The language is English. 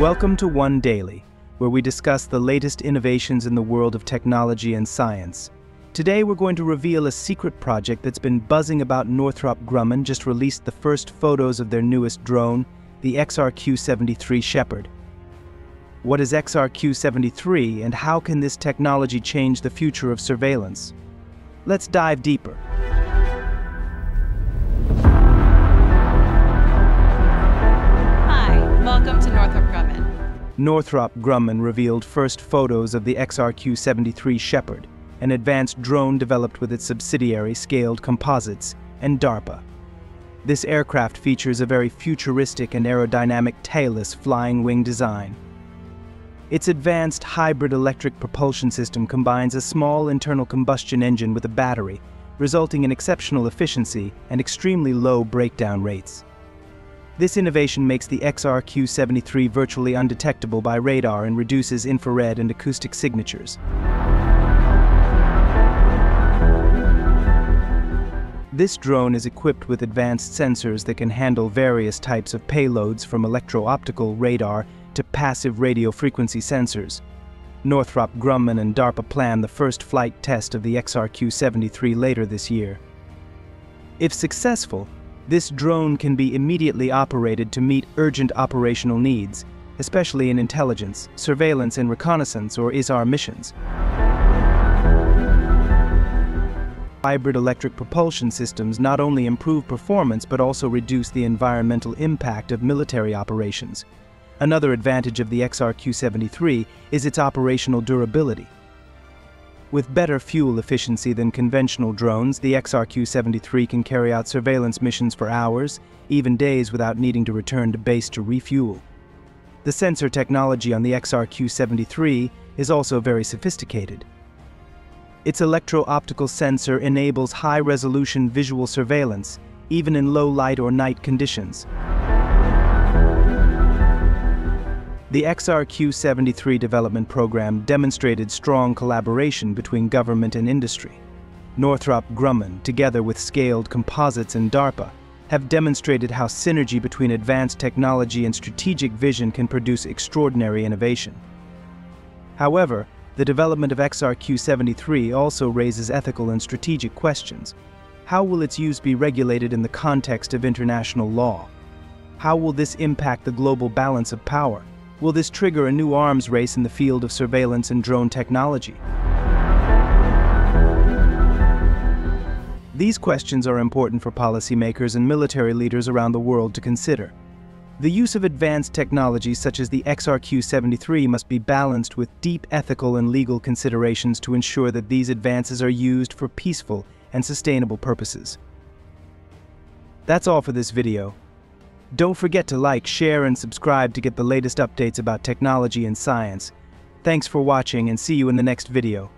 Welcome to One Daily, where we discuss the latest innovations in the world of technology and science. Today we're going to reveal a secret project that's been buzzing about. Northrop Grumman just released the first photos of their newest drone, the XRQ-73 Shepard. What is XRQ-73 and how can this technology change the future of surveillance? Let's dive deeper. Hi, welcome to Northrop Grumman. Northrop Grumman revealed first photos of the XRQ-73 Shepard, an advanced drone developed with its subsidiary Scaled Composites and DARPA. This aircraft features a very futuristic and aerodynamic tailless flying wing design. Its advanced hybrid electric propulsion system combines a small internal combustion engine with a battery, resulting in exceptional efficiency and extremely low breakdown rates. This innovation makes the XRQ-73 virtually undetectable by radar and reduces infrared and acoustic signatures. This drone is equipped with advanced sensors that can handle various types of payloads, from electro-optical radar to passive radio frequency sensors. Northrop Grumman and DARPA plan the first flight test of the XRQ-73 later this year. If successful, this drone can be immediately operated to meet urgent operational needs, especially in intelligence, surveillance and reconnaissance, or ISR missions. Hybrid electric propulsion systems not only improve performance but also reduce the environmental impact of military operations. Another advantage of the XRQ-73 is its operational durability. With better fuel efficiency than conventional drones, the XRQ-73 can carry out surveillance missions for hours, even days, without needing to return to base to refuel. The sensor technology on the XRQ-73 is also very sophisticated. Its electro-optical sensor enables high-resolution visual surveillance, even in low light or night conditions. The XRQ-73 development program demonstrated strong collaboration between government and industry. Northrop Grumman, together with Scaled Composites and DARPA, have demonstrated how synergy between advanced technology and strategic vision can produce extraordinary innovation. However, the development of XRQ-73 also raises ethical and strategic questions. How will its use be regulated in the context of international law? How will this impact the global balance of power? Will this trigger a new arms race in the field of surveillance and drone technology? These questions are important for policymakers and military leaders around the world to consider. The use of advanced technologies such as the XRQ-73 must be balanced with deep ethical and legal considerations to ensure that these advances are used for peaceful and sustainable purposes. That's all for this video. Don't forget to like, share, and subscribe to get the latest updates about technology and science. Thanks for watching, and see you in the next video.